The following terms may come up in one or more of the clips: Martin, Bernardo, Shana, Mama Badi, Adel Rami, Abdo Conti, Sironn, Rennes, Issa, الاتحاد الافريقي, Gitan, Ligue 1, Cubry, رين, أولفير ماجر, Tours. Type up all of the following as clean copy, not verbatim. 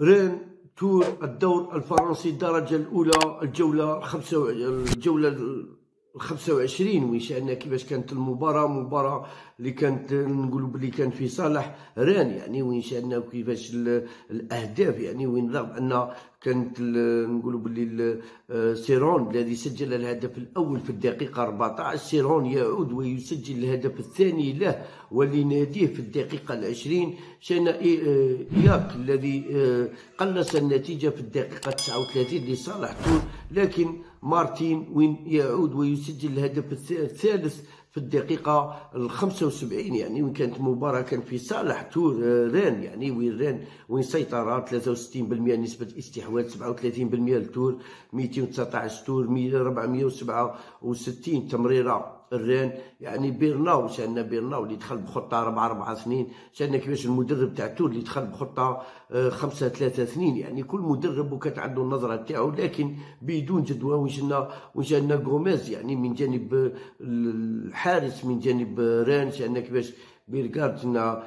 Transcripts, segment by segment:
رين تور الدور الفرنسي الدرجة الأولى الجولة 25 وشأننا كيفاش كانت المباراة اللي كانت نقولوا بلي كان في صالح ران يعني وين شأننا وكيفاش الأهداف يعني وين رغم أن كانت نقولوا بلي سيرون الذي سجل الهدف الأول في الدقيقة 14 سيرون يعود ويسجل الهدف الثاني له ولناديه في الدقيقة 20 شأننا إياك الذي قلص النتيجة في الدقيقة 39 لصالح تور لكن مارتين وين يعود ويسجل الهدف الثالث في الدقيقة 75 يعني وين كانت مباراة كان في صالح تور ران يعني وين ران وين سيطرة 63% نسبة استحواذ 37% لتور 219 تور 467 تمريرة الرين يعني بيرناو شأننا بيرناو اللي دخل بخطة 4-4-2 شأننا كيفاش المدرب تاع تور اللي دخل بخطة 5-3-2 يعني كل مدرب وكانت عنده النظرة تاعو لكن بدون جدوى وجانا غوميز يعني من جانب الحارس من جانب رين شأننا كيفاش بيرغارد شنا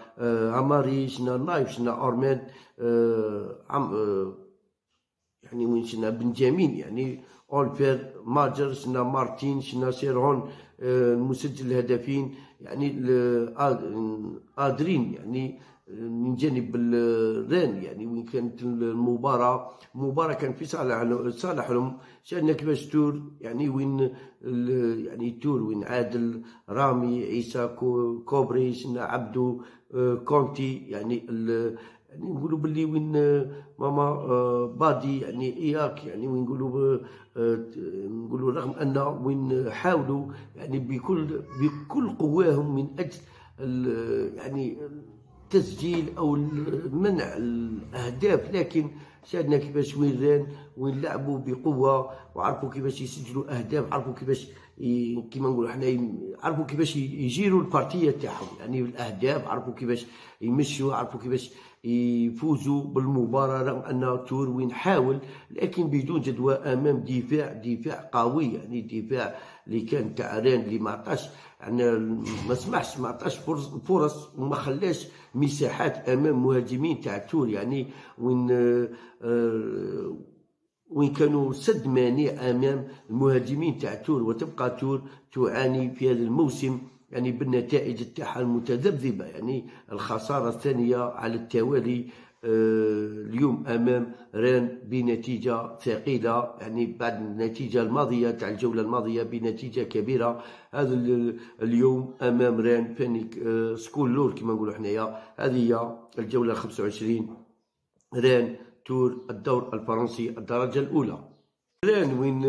عماري شنا نايف شنا أورميد يعني وين شنا بنجامين يعني أولفير ماجر شنا مارتين شنا سيرون المسجل الهدفين يعني قادرين يعني من جانب الران يعني وين كانت المباراة كان في صالحهم شأننا كيفاش تور يعني وين يعني تور وين عادل رامي عيسى كوبري شنا عبدو كونتي يعني يعني نقولوا باللي وين ماما بادي يعني اياك يعني وين نقولوا رغم ان وين حاولوا يعني بكل قواهم من اجل يعني التسجيل او منع الاهداف لكن شاهدنا كيفاش وين ران وين لعبوا بقوه وعرفوا كيفاش يسجلوا اهداف عرفوا كيفاش كيما نقولوا حنا عرفوا كيفاش يجيروا البارتيه تاعهم يعني الاهداف عرفوا كيفاش يمشوا عرفوا كيفاش يفوزوا بالمباراة رغم أن تور وين حاول لكن بدون جدوى أمام دفاع قوي يعني دفاع اللي كان تاع رين اللي معطاش يعني ما عطاش فرص وما خلاش مساحات أمام مهاجمين تاع تور يعني وين كانوا سد مانع أمام المهاجمين تاع تور وتبقى تور تعاني في هذا الموسم يعني بالنتائج تاعها المتذبذبه يعني الخساره الثانيه على التوالي اليوم امام رين بنتيجه ثقيله يعني بعد النتيجه الماضيه تاع الجوله الماضيه بنتيجه كبيره هذا اليوم امام رين فاني سكول لور كما نقولوا حنايا هذه هي الجوله 25 رين تور الدور الفرنسي الدرجه الاولى رين وين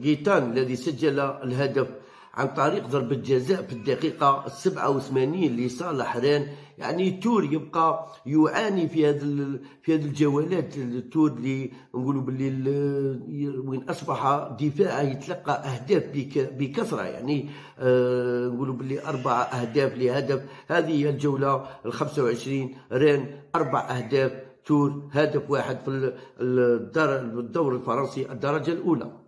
جيتان الذي سجل الهدف عن طريق ضربة جزاء في الدقيقة 87 لصالح رين يعني تور يبقى يعاني في هذا الجولات التور اللي نقولوا باللي وين اصبح دفاعه يتلقى اهداف بكثره يعني نقولوا باللي 4 أهداف لهدف هذه هي الجولة 25 رين 4 أهداف تور 1 هدف في الدور الفرنسي الدرجة الأولى.